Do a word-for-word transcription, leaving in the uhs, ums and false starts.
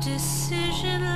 decision.